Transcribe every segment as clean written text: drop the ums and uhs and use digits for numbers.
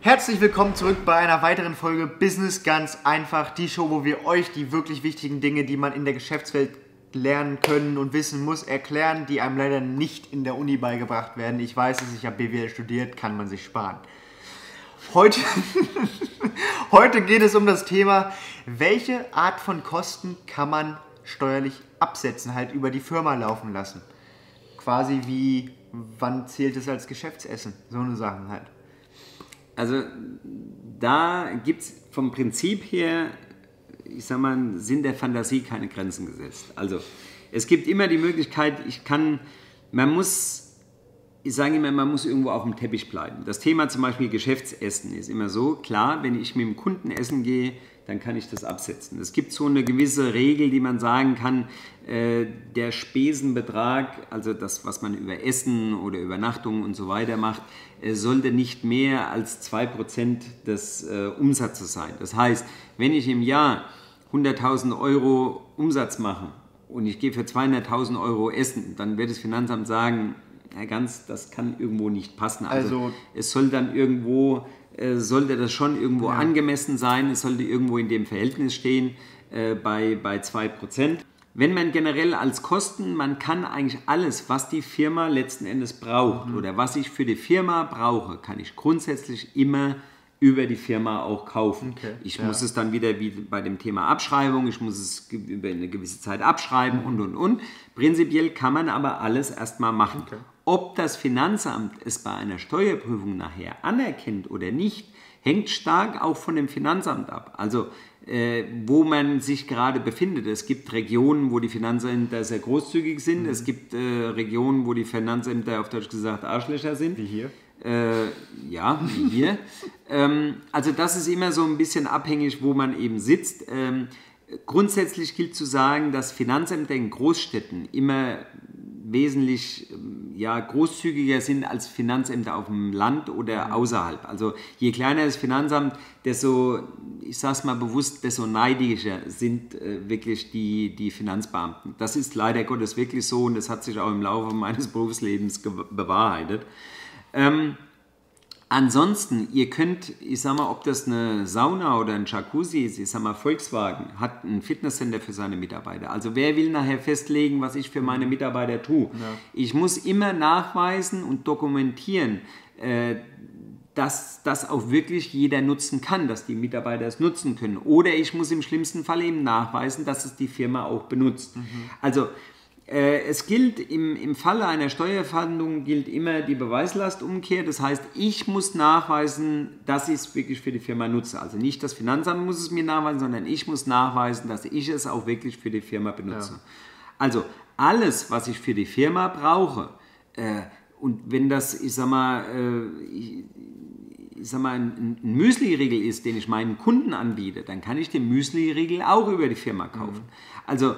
Herzlich willkommen zurück bei einer weiteren Folge Business ganz einfach, die Show, wo wir euch die wirklich wichtigen Dinge, die man in der Geschäftswelt lernen können und wissen muss, erklären, die einem leider nicht in der Uni beigebracht werden. Ich weiß es, ich habe BWL studiert, kann man sich sparen. Heute geht es um das Thema, welche Art von Kosten kann man steuerlich absetzen, halt über die Firma laufen lassen. Quasi wie, wann zählt es als Geschäftsessen? So eine Sache halt. Also da gibt es vom Prinzip her, ich sag mal, Sinn der Fantasie keine Grenzen gesetzt. Also es gibt immer die Möglichkeit, ich sage immer, man muss irgendwo auf dem Teppich bleiben. Das Thema zum Beispiel Geschäftsessen ist immer so, klar, wenn ich mit dem Kunden essen gehe, dann kann ich das absetzen. Es gibt so eine gewisse Regel, die man sagen kann, der Spesenbetrag, also das, was man über Essen oder Übernachtungen und so weiter macht, sollte nicht mehr als 2% des Umsatzes sein. Das heißt, wenn ich im Jahr 100.000 Euro Umsatz mache und ich gehe für 200.000 Euro essen, dann wird das Finanzamt sagen, Herr Ganz, das kann irgendwo nicht passen. Also es soll dann irgendwo... sollte das schon irgendwo angemessen sein, es sollte irgendwo in dem Verhältnis stehen bei 2%. Wenn man generell als Kosten, man kann eigentlich alles, was die Firma letzten Endes braucht oder was ich für die Firma brauche, kann ich grundsätzlich immer über die Firma auch kaufen. Okay. Ich muss es dann wieder wie bei dem Thema Abschreibung, ich muss es über eine gewisse Zeit abschreiben und. Prinzipiell kann man aber alles erstmal machen. Okay. Ob das Finanzamt es bei einer Steuerprüfung nachher anerkennt oder nicht, hängt stark auch von dem Finanzamt ab. Also wo man sich gerade befindet. Es gibt Regionen, wo die Finanzämter sehr großzügig sind. Es gibt Regionen, wo die Finanzämter auf Deutsch gesagt Arschlöcher sind. Wie hier. Wie hier. Also das ist immer so ein bisschen abhängig, wo man eben sitzt. Grundsätzlich gilt zu sagen, dass Finanzämter in Großstädten immer wesentlich großzügiger sind als Finanzämter auf dem Land oder außerhalb. Also je kleiner das Finanzamt, desto, ich sage es mal bewusst, desto neidischer sind wirklich die Finanzbeamten. Das ist leider Gottes wirklich so und das hat sich auch im Laufe meines Berufslebens bewahrheitet. Ansonsten, ihr könnt, ich sag mal, ob das eine Sauna oder ein Jacuzzi ist, ich sag mal, Volkswagen hat ein Fitnesscenter für seine Mitarbeiter. Also wer will nachher festlegen, was ich für meine Mitarbeiter tue? Ja. Ich muss immer nachweisen und dokumentieren, dass das auch wirklich jeder nutzen kann, dass die Mitarbeiter es nutzen können. Oder ich muss im schlimmsten Fall eben nachweisen, dass es die Firma auch benutzt. Also... Es gilt im Falle einer Steuerfahndung gilt immer die Beweislastumkehr. Das heißt, ich muss nachweisen, dass ich es wirklich für die Firma nutze. Also nicht das Finanzamt muss es mir nachweisen, sondern ich muss nachweisen, dass ich es auch wirklich für die Firma benutze. Ja. Also alles, was ich für die Firma brauche, und wenn das, ich sag mal, ein Müsli-Riegel ist, den ich meinen Kunden anbiete, dann kann ich den Müsli-Riegel auch über die Firma kaufen. Also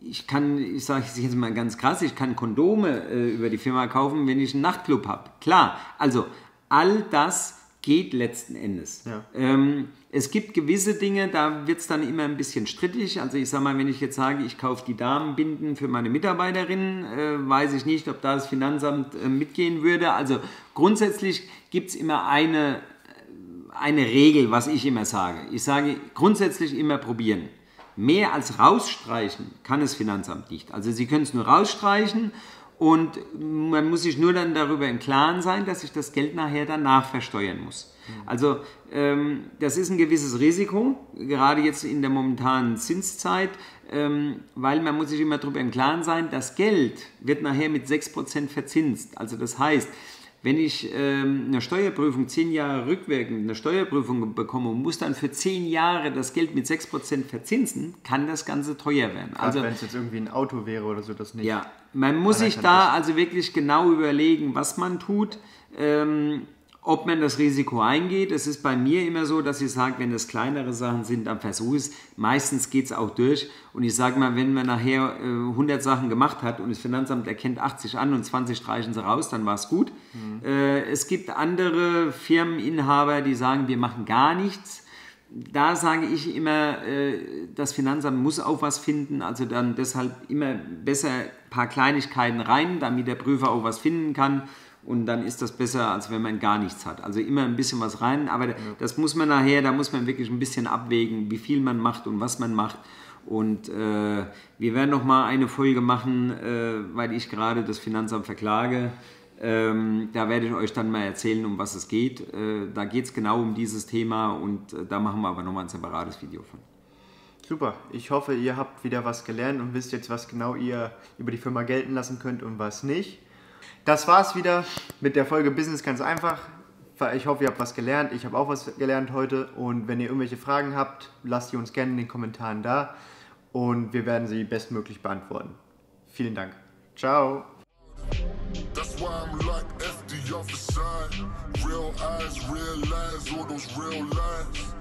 ich sage jetzt mal ganz krass, ich kann Kondome über die Firma kaufen, wenn ich einen Nachtclub habe. Klar, also all das geht letzten Endes. Ja. Es gibt gewisse Dinge, da wird es dann immer ein bisschen strittig. Also ich sage mal, wenn ich jetzt sage, ich kaufe die Damenbinden für meine Mitarbeiterinnen, weiß ich nicht, ob da das Finanzamt mitgehen würde. Also grundsätzlich gibt es immer eine Regel, was ich immer sage. Ich sage grundsätzlich immer probieren. Mehr als rausstreichen kann das Finanzamt nicht. Also sie können es nur rausstreichen. Und man muss sich nur dann darüber im Klaren sein, dass ich das Geld nachher danach versteuern muss. Also das ist ein gewisses Risiko, gerade jetzt in der momentanen Zinszeit, weil man muss sich immer darüber im Klaren sein, das Geld wird nachher mit 6% verzinst. Also das heißt, wenn ich eine Steuerprüfung 10 Jahre rückwirkend eine Steuerprüfung bekomme und muss dann für 10 Jahre das Geld mit 6% verzinsen, kann das Ganze teuer werden. Also wenn es jetzt irgendwie ein Auto wäre oder so, das nicht. Ja, man muss sich da also wirklich genau überlegen, was man tut. ob man das Risiko eingeht. Es ist bei mir immer so, dass ich sage, wenn es kleinere Sachen sind, dann versuche ich es. Meistens geht es auch durch. Und ich sage mal, wenn man nachher 100 Sachen gemacht hat und das Finanzamt erkennt 80 an und 20 streichen sie raus, dann war es gut. Mhm. Es gibt andere Firmeninhaber, die sagen, wir machen gar nichts. Da sage ich immer, das Finanzamt muss auch was finden, also dann deshalb immer besser ein paar Kleinigkeiten rein, damit der Prüfer auch was finden kann, und dann ist das besser, als wenn man gar nichts hat. Also immer ein bisschen was rein, aber das muss man nachher, da muss man wirklich ein bisschen abwägen, wie viel man macht und was man macht. Und wir werden nochmal eine Folge machen, weil ich gerade das Finanzamt verklage. Da werde ich euch dann mal erzählen, um was es geht. Da geht es genau um dieses Thema, und da machen wir aber nochmal ein separates Video von. Super, ich hoffe, ihr habt wieder was gelernt und wisst jetzt, was genau ihr über die Firma gelten lassen könnt und was nicht. Das war's wieder mit der Folge Business ganz einfach. Ich hoffe, ihr habt was gelernt. Ich habe auch was gelernt heute, und wenn ihr irgendwelche Fragen habt, lasst die uns gerne in den Kommentaren da und wir werden sie bestmöglich beantworten. Vielen Dank. Ciao. That's why I'm like F the other side. Real eyes, real eyes, all those real lies.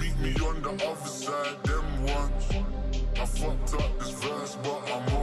Meet me on the other side, them ones. I fucked up this verse, but I'm on.